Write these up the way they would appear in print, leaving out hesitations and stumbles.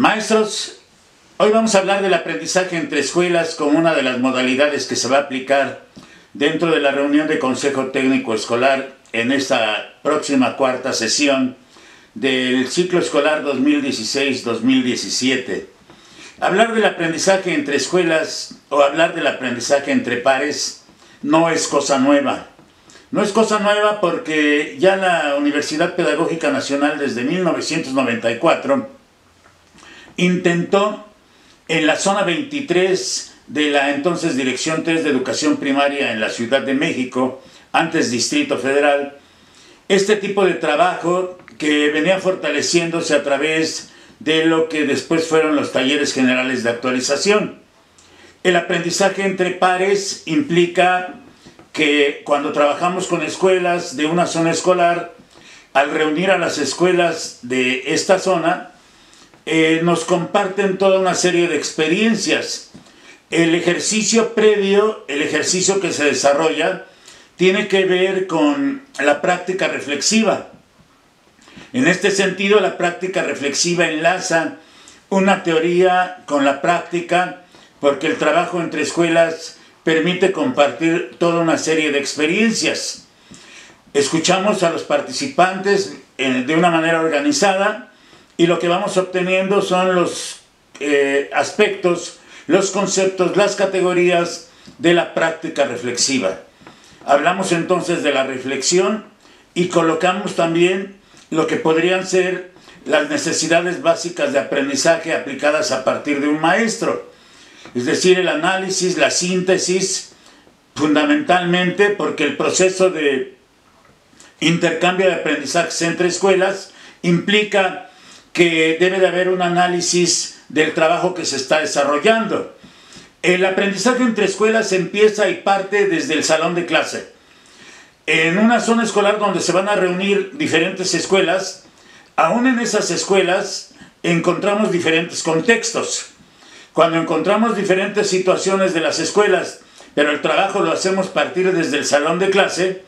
Maestros, hoy vamos a hablar del aprendizaje entre escuelas como una de las modalidades que se va a aplicar dentro de la reunión de Consejo Técnico Escolar en esta próxima cuarta sesión del ciclo escolar 2016-2017. Hablar del aprendizaje entre escuelas o hablar del aprendizaje entre pares no es cosa nueva. No es cosa nueva porque ya la Universidad Pedagógica Nacional desde 1994 intentó en la zona 23 de la entonces Dirección 3 de Educación Primaria en la Ciudad de México, antes Distrito Federal, este tipo de trabajo que venía fortaleciéndose a través de lo que después fueron los talleres generales de actualización. El aprendizaje entre pares implica que cuando trabajamos con escuelas de una zona escolar, al reunir a las escuelas de esta zona, nos comparten toda una serie de experiencias. El ejercicio previo, el ejercicio que se desarrolla, tiene que ver con la práctica reflexiva. En este sentido, la práctica reflexiva enlaza una teoría con la práctica, porque el trabajo entre escuelas permite compartir toda una serie de experiencias. Escuchamos a los participantes de una manera organizada y lo que vamos obteniendo son los aspectos, los conceptos, las categorías de la práctica reflexiva. Hablamos entonces de la reflexión y colocamos también lo que podrían ser las necesidades básicas de aprendizaje aplicadas a partir de un maestro. Es decir, el análisis, la síntesis, fundamentalmente porque el proceso de intercambio de aprendizajes entre escuelas implica que debe de haber un análisis del trabajo que se está desarrollando. El aprendizaje entre escuelas empieza y parte desde el salón de clase. En una zona escolar donde se van a reunir diferentes escuelas, aún en esas escuelas encontramos diferentes contextos. Cuando encontramos diferentes situaciones de las escuelas, pero el trabajo lo hacemos partir desde el salón de clase,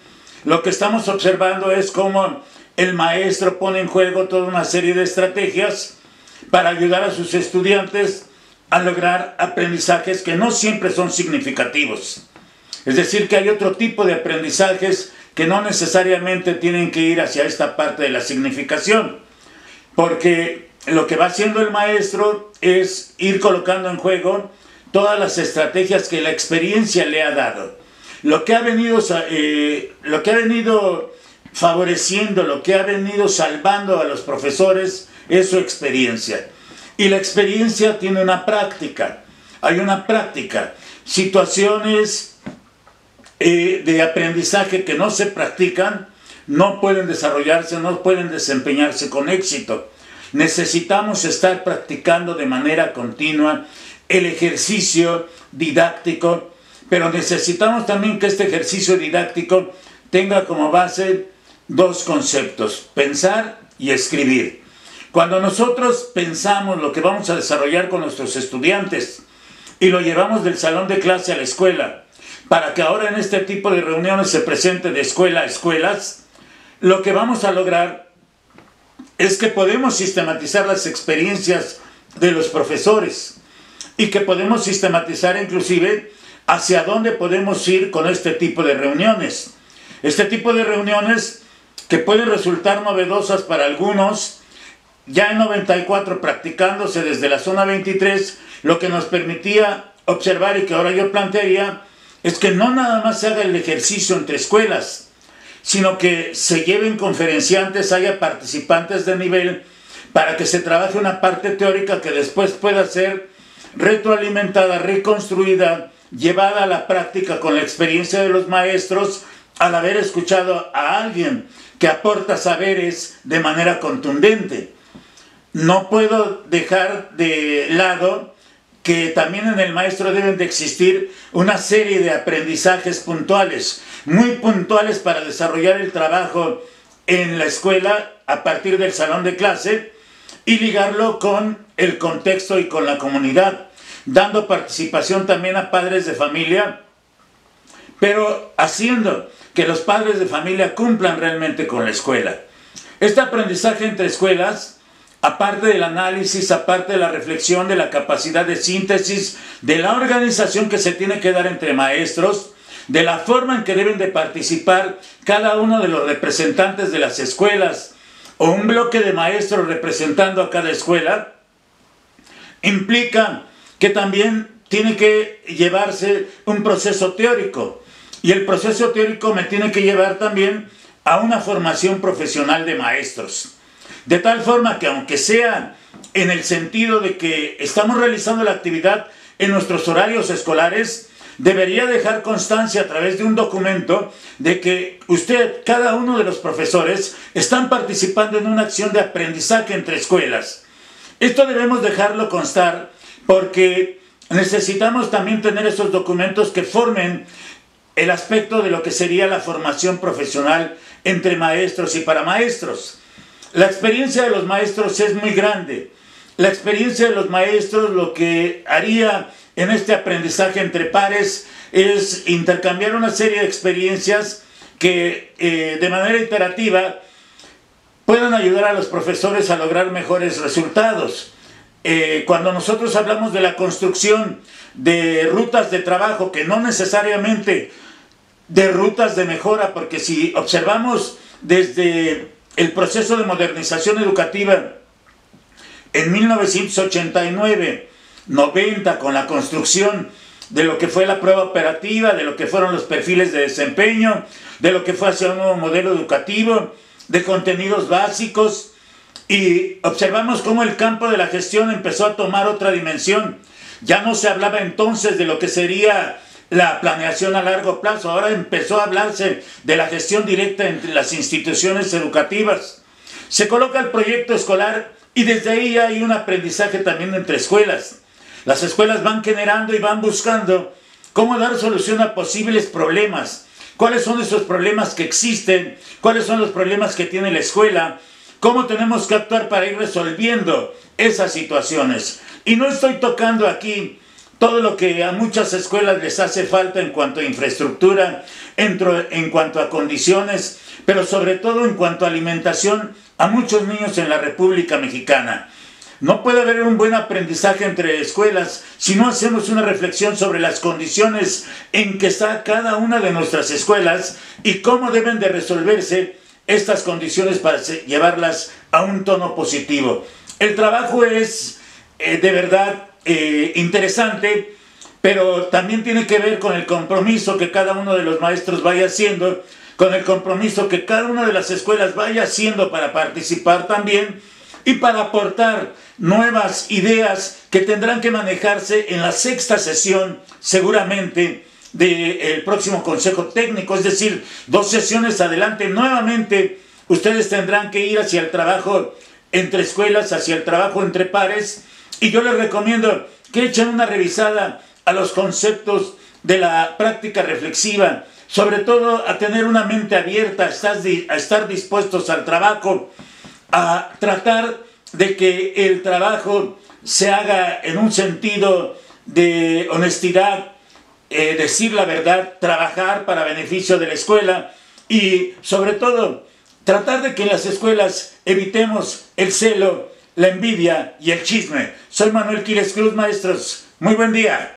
lo que estamos observando es cómo el maestro pone en juego toda una serie de estrategias para ayudar a sus estudiantes a lograr aprendizajes que no siempre son significativos. Es decir, que hay otro tipo de aprendizajes que no necesariamente tienen que ir hacia esta parte de la significación, porque lo que va haciendo el maestro es ir colocando en juego todas las estrategias que la experiencia le ha dado. Lo que ha venido favoreciendo, lo que ha venido salvando a los profesores es su experiencia. Y la experiencia tiene una práctica. Hay una práctica. Situaciones de aprendizaje que no se practican no pueden desarrollarse, no pueden desempeñarse con éxito. Necesitamos estar practicando de manera continua el ejercicio didáctico, pero necesitamos también que este ejercicio didáctico tenga como base dos conceptos: pensar y escribir. Cuando nosotros pensamos lo que vamos a desarrollar con nuestros estudiantes y lo llevamos del salón de clase a la escuela, para que ahora en este tipo de reuniones se presente de escuela a escuelas, lo que vamos a lograr es que podemos sistematizar las experiencias de los profesores y que podemos sistematizar inclusive hacia dónde podemos ir con este tipo de reuniones. Este tipo de reuniones que pueden resultar novedosas para algunos, ya en 94 practicándose desde la zona 23, lo que nos permitía observar y que ahora yo plantearía es que no nada más se haga el ejercicio entre escuelas, sino que se lleven conferenciantes, haya participantes de nivel para que se trabaje una parte teórica que después pueda ser retroalimentada, reconstruida, llevada a la práctica con la experiencia de los maestros al haber escuchado a alguien que aporta saberes de manera contundente. No puedo dejar de lado que también en el maestro deben de existir una serie de aprendizajes puntuales, muy puntuales para desarrollar el trabajo en la escuela a partir del salón de clase y ligarlo con el contexto y con la comunidad, dando participación también a padres de familia, pero haciendo que los padres de familia cumplan realmente con la escuela. Este aprendizaje entre escuelas aparte del análisis, aparte de la reflexión, de la capacidad de síntesis, de la organización que se tiene que dar entre maestros, de la forma en que deben de participar cada uno de los representantes de las escuelas o un bloque de maestros representando a cada escuela, implica que también tiene que llevarse un proceso teórico, y el proceso teórico me tiene que llevar también a una formación profesional de maestros, de tal forma que aunque sea en el sentido de que estamos realizando la actividad en nuestros horarios escolares, debería dejar constancia a través de un documento de que usted, cada uno de los profesores, están participando en una acción de aprendizaje entre escuelas. Esto debemos dejarlo constar porque necesitamos también tener esos documentos que formen el aspecto de lo que sería la formación profesional entre maestros y para maestros. La experiencia de los maestros es muy grande. La experiencia de los maestros lo que haría en este aprendizaje entre pares es intercambiar una serie de experiencias que de manera iterativa puedan ayudar a los profesores a lograr mejores resultados. Cuando nosotros hablamos de la construcción de rutas de trabajo, que no necesariamente de rutas de mejora, porque si observamos desde el proceso de modernización educativa en 1989, 90, con la construcción de lo que fue la prueba operativa, de lo que fueron los perfiles de desempeño, de lo que fue hacia un nuevo modelo educativo, de contenidos básicos, y observamos cómo el campo de la gestión empezó a tomar otra dimensión. Ya no se hablaba entonces de lo que sería la planeación a largo plazo, ahora empezó a hablarse de la gestión directa entre las instituciones educativas. Se coloca el proyecto escolar y desde ahí hay un aprendizaje también entre escuelas. Las escuelas van generando y van buscando cómo dar solución a posibles problemas. ¿Cuáles son esos problemas que existen? ¿Cuáles son los problemas que tiene la escuela? ¿Cómo tenemos que actuar para ir resolviendo esas situaciones? Y no estoy tocando aquí todo lo que a muchas escuelas les hace falta en cuanto a infraestructura, en cuanto a condiciones, pero sobre todo en cuanto a alimentación a muchos niños en la República Mexicana. No puede haber un buen aprendizaje entre escuelas si no hacemos una reflexión sobre las condiciones en que está cada una de nuestras escuelas y cómo deben de resolverse estas condiciones para llevarlas a un tono positivo. El trabajo es de verdad interesante, pero también tiene que ver con el compromiso que cada uno de los maestros vaya haciendo, con el compromiso que cada una de las escuelas vaya haciendo para participar también y para aportar nuevas ideas que tendrán que manejarse en la sexta sesión, seguramente, del próximo Consejo Técnico. Es decir, 2 sesiones adelante, nuevamente, ustedes tendrán que ir hacia el trabajo entre escuelas, hacia el trabajo entre pares. Y yo les recomiendo que echen una revisada a los conceptos de la práctica reflexiva, sobre todo a tener una mente abierta, a estar dispuestos al trabajo, a tratar de que el trabajo se haga en un sentido de honestidad, decir la verdad, trabajar para beneficio de la escuela y sobre todo tratar de que en las escuelas evitemos el celo, la envidia y el chisme. Soy Manuel Quiles Cruz, maestros. Muy buen día.